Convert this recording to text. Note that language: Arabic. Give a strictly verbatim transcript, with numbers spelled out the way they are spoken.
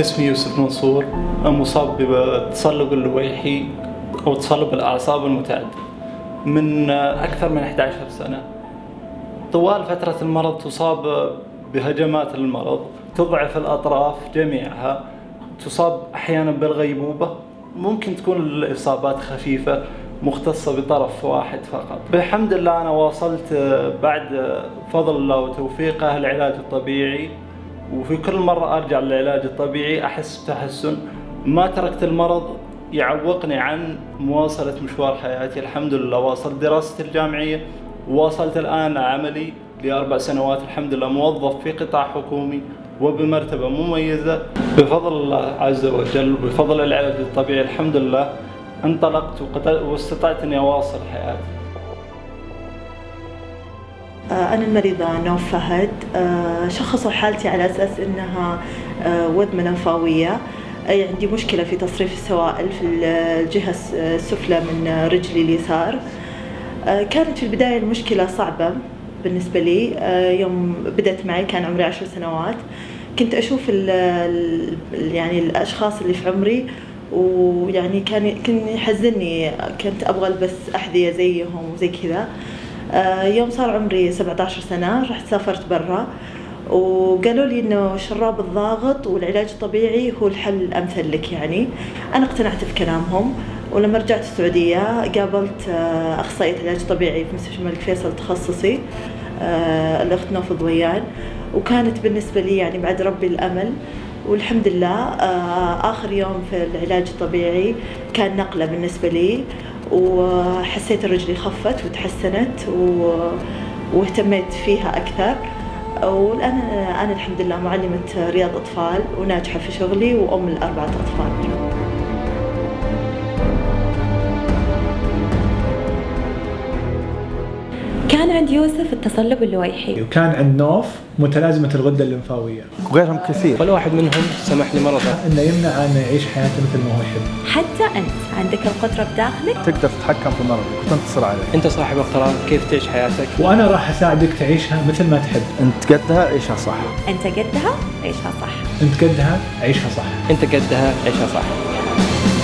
اسمي يوسف منصور، مصاب بتسلق اللويحي أو تصلب الأعصاب المتعدد من أكثر من إحدى عشرة سنة. طوال فترة المرض تصاب بهجمات المرض، تضعف الأطراف جميعها، تصاب أحيانا بالغيبوبة. ممكن تكون الإصابات خفيفة مختصة بطرف واحد فقط. بحمد الله أنا واصلت بعد فضل الله وتوفيقه العلاج الطبيعي، وفي كل مرة أرجع للعلاج الطبيعي أحس بتحسن. ما تركت المرض يعوقني عن مواصلة مشوار حياتي. الحمد لله واصلت دراستي الجامعية، وواصلت الآن عملي لأربع سنوات الحمد لله، موظف في قطاع حكومي وبمرتبة مميزة بفضل الله عز وجل وبفضل العلاج الطبيعي. الحمد لله انطلقت واستطعت أني أواصل حياتي. أنا المريضة نوف فهد، شخصوا حالتي على أساس أنها وذمة لمفاوية، أي عندي مشكلة في تصريف السوائل في الجهة السفلى من رجلي اليسار. كانت في البداية المشكلة صعبة بالنسبة لي. يوم بدأت معي كان عمري عشر سنوات، كنت أشوف ال يعني الأشخاص اللي في عمري، ويعني كان كان يحزنني، كنت أبغى ألبس أحذية زيهم وزي كذا. يوم صار عمري سبعة عشر سنة رحت سافرت برا، وقالوا لي إنه الشراب الضاغط والعلاج الطبيعي هو الحل الأمثل لك. يعني أنا اقتنعت بكلامهم، ولما رجعت السعودية قابلت أخصائية علاج طبيعي في مستشفى الملك فيصل التخصصي، الأخت نوف ضويان، وكانت بالنسبة لي يعني بعد ربي الأمل. والحمد لله آخر يوم في العلاج الطبيعي كان نقلة بالنسبة لي، وحسيت رجلي خفت وتحسنت واهتميت فيها أكثر. والآن أنا الحمد لله معلمة رياض أطفال وناجحة في شغلي وأم لأربعة أطفال. كان عند يوسف التصلب اللويحي، وكان عند نوف متلازمة الغدة الليمفاوية، وغيرهم كثير. كل واحد منهم سمح لمرضه انه يمنع انه يعيش حياته مثل ما هو يحب. حتى انت عندك القدرة بداخلك تقدر تتحكم في مرضك وتنتصر عليه. انت صاحب اختيارات كيف تعيش حياتك، وانا راح اساعدك تعيشها مثل ما تحب. انت قدها عيشها صح، انت قدها عيشها صح، انت قدها عيشها صح، انت قدها عيشها صح.